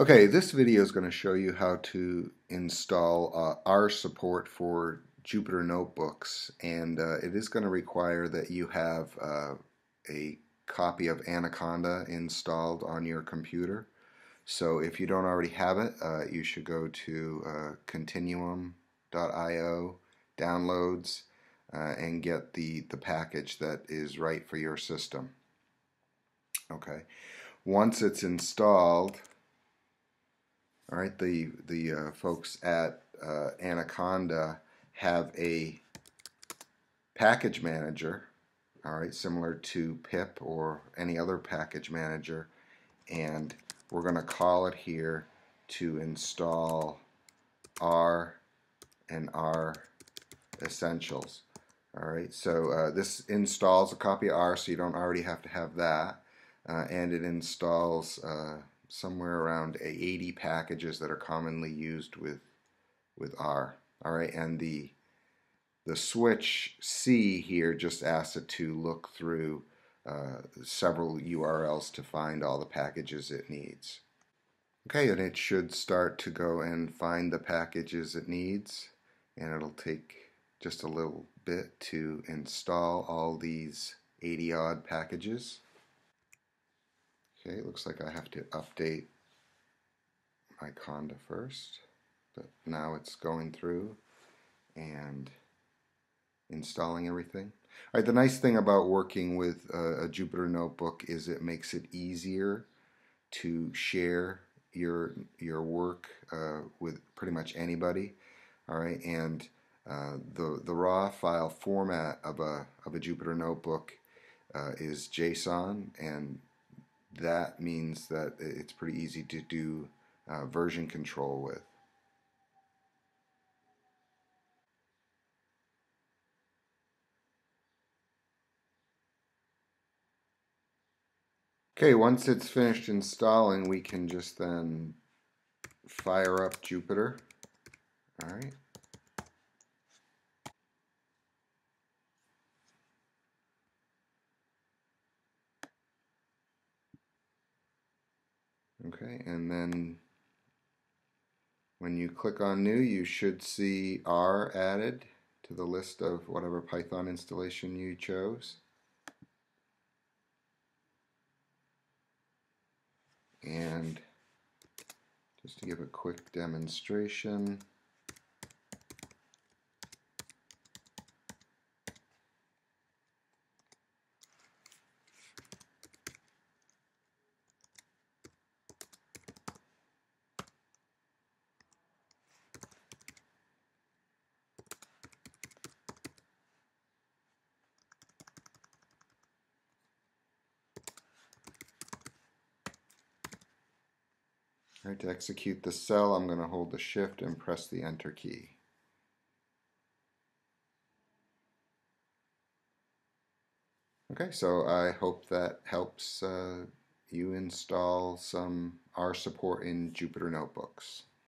Okay, this video is going to show you how to install R support for Jupyter Notebooks, and it is going to require that you have a copy of Anaconda installed on your computer. So if you don't already have it, you should go to continuum.io, downloads, and get the package that is right for your system. Okay, once it's installed, all right, the folks at Anaconda have a package manager, all right, similar to pip or any other package manager, and we're going to call it here to install R and R Essentials. All right, so this installs a copy of R, so you don't already have to have that, and it installs somewhere around 80 packages that are commonly used with R. All right, and the switch C here just asks it to look through several URLs to find all the packages it needs. Okay, and it should start to go and find the packages it needs, and it'll take just a little bit to install all these 80-odd packages. Okay, it looks like I have to update my Conda first, but now it's going through and installing everything. All right, the nice thing about working with a Jupyter Notebook is it makes it easier to share your work with pretty much anybody. All right, and the raw file format of a Jupyter Notebook is JSON, and that means that it's pretty easy to do version control with. Okay, once it's finished installing, we can just then fire up Jupyter. All right. Okay, and then when you click on New, you should see R added to the list of whatever Python installation you chose. And just to give a quick demonstration, right, to execute the cell, I'm going to hold the shift and press the enter key. Okay, so I hope that helps you install some R support in Jupyter Notebooks.